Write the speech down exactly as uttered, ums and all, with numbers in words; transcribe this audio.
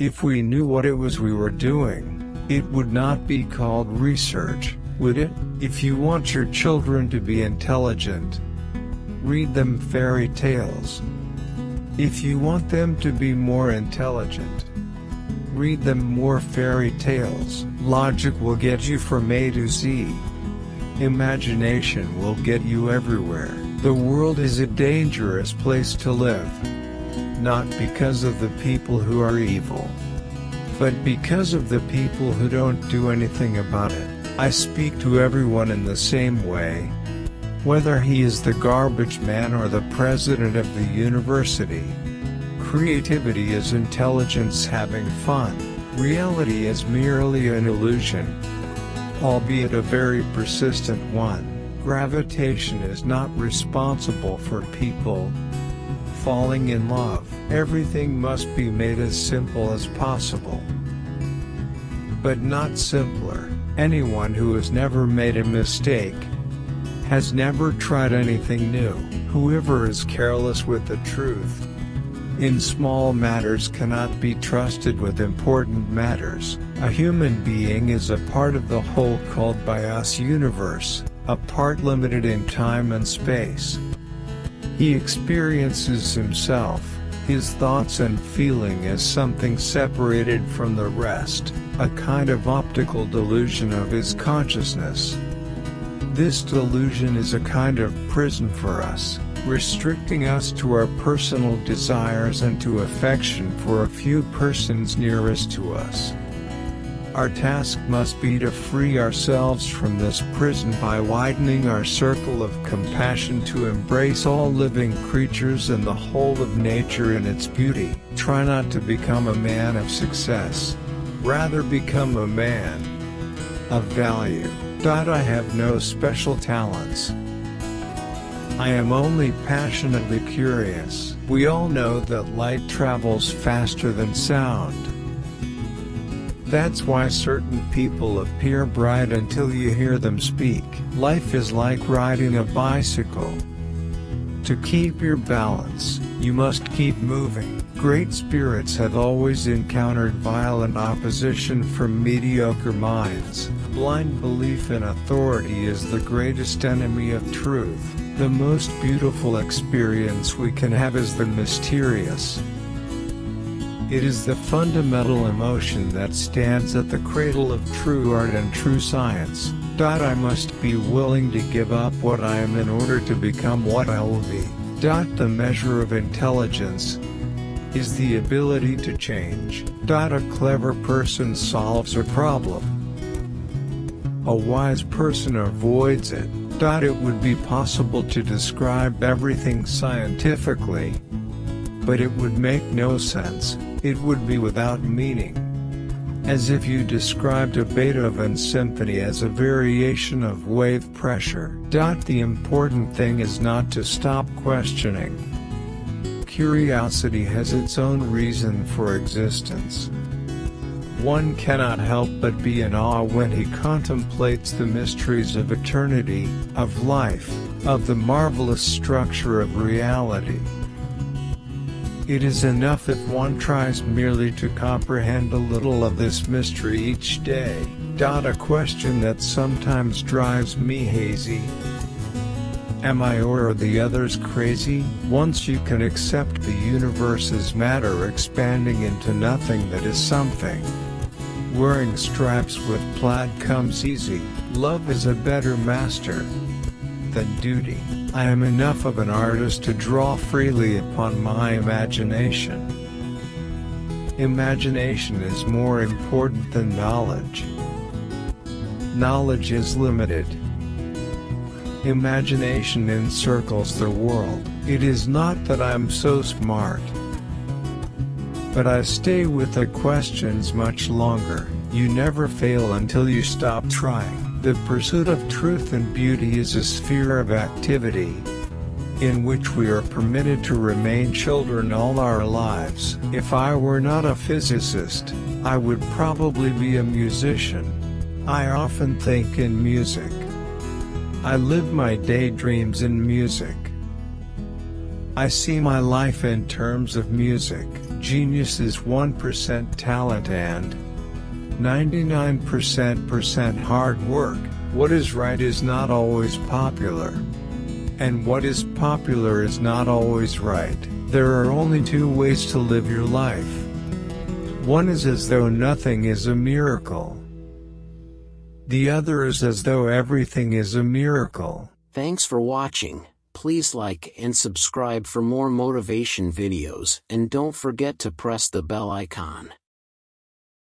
If we knew what it was we were doing, it would not be called research, would it? If you want your children to be intelligent, read them fairy tales. If you want them to be more intelligent, read them more fairy tales. Logic will get you from A to Z. Imagination will get you everywhere. The world is a dangerous place to live, not because of the people who are evil, but because of the people who don't do anything about it. I speak to everyone in the same way, whether he is the garbage man or the president of the university. Creativity is intelligence having fun. Reality is merely an illusion, albeit a very persistent one. Gravitation is not responsible for people falling in love. Everything must be made as simple as possible, but not simpler. Anyone who has never made a mistake has never tried anything new. Whoever is careless with the truth in small matters cannot be trusted with important matters. A human being is a part of the whole called by us universe, a part limited in time and space. He experiences himself, his thoughts and feeling as something separated from the rest, a kind of optical delusion of his consciousness. This delusion is a kind of prison for us, restricting us to our personal desires and to affection for a few persons nearest to us. Our task must be to free ourselves from this prison by widening our circle of compassion to embrace all living creatures and the whole of nature in its beauty. Try not to become a man of success. Rather become a man of value. I have no special talents. I am only passionately curious. We all know that light travels faster than sound. That's why certain people appear bright until you hear them speak. Life is like riding a bicycle. To keep your balance, you must keep moving. Great spirits have always encountered violent opposition from mediocre minds. Blind belief in authority is the greatest enemy of truth. The most beautiful experience we can have is the mysterious. It is the fundamental emotion that stands at the cradle of true art and true science. I must be willing to give up what I am in order to become what I will be. The measure of intelligence is the ability to change. A clever person solves a problem. A wise person avoids it. It would be possible to describe everything scientifically, but it would make no sense. It would be without meaning. As if you described a Beethoven symphony as a variation of wave pressure. The important thing is not to stop questioning. Curiosity has its own reason for existence. One cannot help but be in awe when he contemplates the mysteries of eternity, of life, of the marvelous structure of reality. It is enough if one tries merely to comprehend a little of this mystery each day. A question that sometimes drives me hazy. Am I or are the others crazy? Once you can accept the universe as matter expanding into nothing that is something, wearing stripes with plaid comes easy. Love is a better master than duty. I am enough of an artist to draw freely upon my imagination. Imagination is more important than knowledge. Knowledge is limited. Imagination encircles the world. It is not that I am so smart, but I stay with the questions much longer. You never fail until you stop trying. The pursuit of truth and beauty is a sphere of activity in which we are permitted to remain children all our lives. If I were not a physicist, I would probably be a musician. I often think in music. I live my daydreams in music. I see my life in terms of music. Genius is one percent talent and ninety-nine percent hard work. What is right is not always popular, and what is popular is not always right. There are only two ways to live your life. One is as though nothing is a miracle. The other is as though everything is a miracle. Thanks for watching. Please like and subscribe for more motivation videos, and don't forget to press the bell icon.